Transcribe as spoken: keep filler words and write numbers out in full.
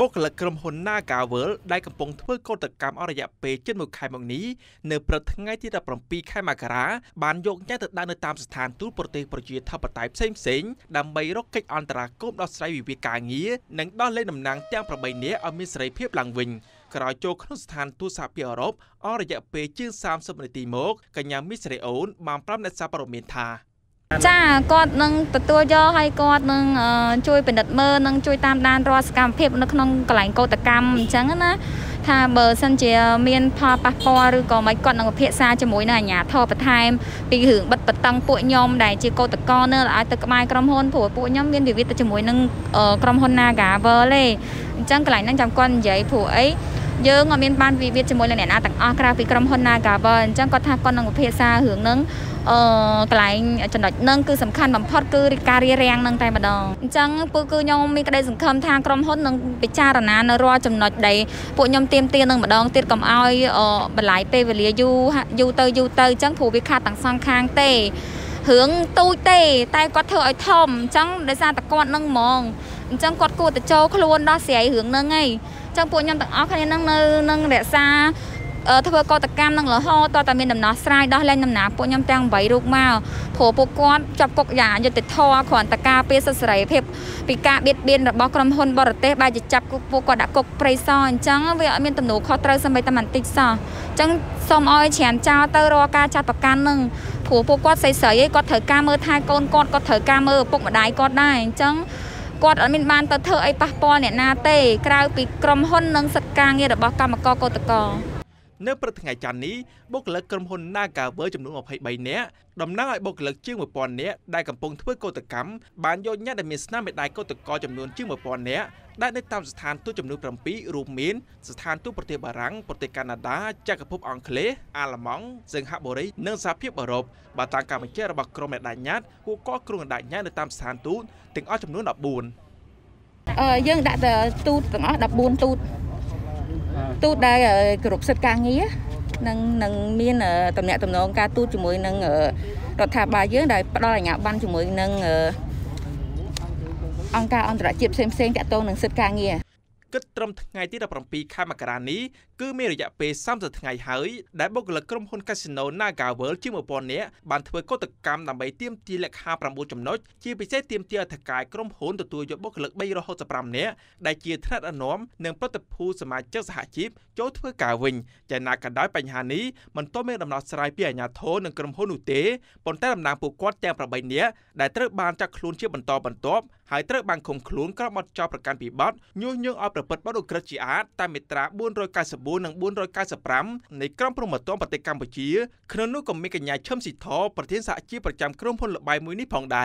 บกหลักกลมหนหน้ากาเวลได้กำปงทั่วโกตกรรมอรยะเปจนมุขไข่บางนี้เนื้อประทั้งไงที่ระปรมปีไข่มากระบานโยกแยกตัดดานในตามสถานทูตโปรตีโปรเจกต์ทับปะไตเส้นเสียงดำใบรกเกจอันตรากรมดาวสไลวิวิการงี้หนังด้านเล่นนำนางแจ้งประใบเนื้ออเมริกาเพียบหลังวิงกระโจกขึ้นสถานทูตสหพิอรบอรยะเปจื้อสามสมนิติโมกกัญญามิสเรอุลมามพร้ำในซาปรเมนทาจ้ากอดนึงประตูย่อให้กอดนึงช่วยเป็นดัดเมอร์นึงช่วยตามด้านรอสกรรมเพียบนึงน้องกลายโกตกรรมจังนะถ้าเบอร์สันเจียเมียนพอปะพอหรือก่อไม้กอดนึงเพียซาจมูกหน้าหยาทอประทายปีหึงบัดประตังปุ่ยยอมได้จีโกตกรเนอร์ไอตะไม้กรมฮอนผัวปุ่ยยอมเมียนวิวิตจมูกนึงกรมฮอนนากาเบอร์เลยจังกลายนั่งจำก้อนใหญ่ผัวไอเยอะงอเมียนบ้านวิวิตจมูกเลยเนี่ยนะต่างอากราฟิกรมฮอนนากาเบอร์จังก็ถ้ากอดนึงเพียซาหึงนึงกลายจันดนั่งคือสำคัญแบบพอดคือการเรียงนั่งใจมาดองจังพวกคือยมมีกระไดสังคมทางกรมฮดนั่งไปจ้าระนานรัวจันดใดพวกยมเตรียมเตียนนั่งมาดองเตียนกำเอาเออบัดไหลไปเวลียูยูเตยูเตจังผูวิคาต่างสองคางเตหึงตู้เตใต้กอดเธอไอทอมจังได้ซาตะกอนนั่งมองจังกอดกูตะโจคลวนดอเสียหึงนั่งไงจังพวกยมต่างเอาคะแนนนั่งนั่งเดซ่าเออทว่ากอตกรรมนั่งหล่อห่อต่อตาเมียนดำน้ำสไลด์ด้านเล่นน้ำหนาปุ่นยำแตงใบลูกแมวโผล่ปกก้อนจับกกหยาหยดติดท่อขวานตะกาเปียสสไลด์เพ็บปีกาเบียดเบียนบอกกรมพลบอร์เต้ใบจะจับกุกปูกอดกกไพรซอนจังเวียเมียนตำหนูคอเตอร์สมัยตะมันติดซอจังสมอ้อยเฉียนเจ้าเตอร์รอกาจัดประกันหนึ่งโผล่ปกก้อนใส่ใส่กอดเถิดกาเมอไทยกอดกอดกอดเถิดกาเมอปกมาได้กอดได้จังกอดอเมียนบานเตอร์เธอไอปะปอเนี่ยนาเต้กลายปีกรมพลนั่งสักกางเงียดบอกกรรมกอกตะกอเนื้อประทังไงจันนี้บกเลิกกรมพลหน้ากาเวอร์จำนวนออกให้ใบเนี้ยดำหน้าไอ้บกเลิกจิ้งหมวดปอนเนี้ยได้กำปงทั่วโกตกรรมบานโยนยัดดมิสนาเมตไดโกตกรจำนวนจิ้งหมวดปอนเนี้ยได้ในตามสถานทูตจำนวนประปีรูมินสถานทูตประเทศบารังประเทศแคนาดาจากภพอังกฤษอาลามองเซิงฮาบริเนื่องสาเพียบอรบบาตางการมันเจรบกรมแม่ได้ยัดกูก็กรุงได้ยัดในตามสถานทูตถึงอ้อจำนวนดับบุญเออยังได้แต่ทูตถึงอ้อดับบุญทูตตูดได้กรุบสักการงี้นังนังมีนตำแหน่งตำแหน่งการตูดจมูกนังรัฐบาลเยอะได้ได้หลายอย่างบ้านจมูกนังองค์การองค์ระเจียบเซมเซงจะโตนังสักการงี้ก็ตรงทั้งไงที่เราปรำปีข้ามกรานี้คือเมื่อระยะเปย์ซ้ำสักทั้งไงหายได้บอกหลักกรมพลคาสิโนหน้ากาเวลที่เมื่อปอนเนี้ยบานทวีโกตกรรมนำไปเตรียมตีและคาประมูลจำนวนที่ไปใช้เตรียมเตียถักกายกรมพลตัวตัวยกบอกหลักใบรอหกสัปดาห์เนี้ยได้เจียธนัดอนุมหนึ่งประตูผู้สมาชิกสหชีพโจทย์เพื่อกาวิงจะนักกันได้ปัญหานี้มันต้องไม่ดำเนินสายเปียญาโทหนึ่งกรมพลอุเตปนแต่ดำนางปูกอดแจงประใบเนี้ยได้ตระบานจากคลุนเชื่อบันตอบันตบหายตระบานคงคลุนกระมัดจอประกันปีบัดยุ่งยุ่งเอาเปิดบ้านกระจีอาตามมิตราบุญรอยกายสบู่หนังบุญรอยกายสปรัมในกล้องโปรโมทตัวปฏิกรรมปจีขณะนู้นก็มีกัญญาเชื่อมสิทธอประเทศสหชีพประจำกรมพลบายมือนิพองได้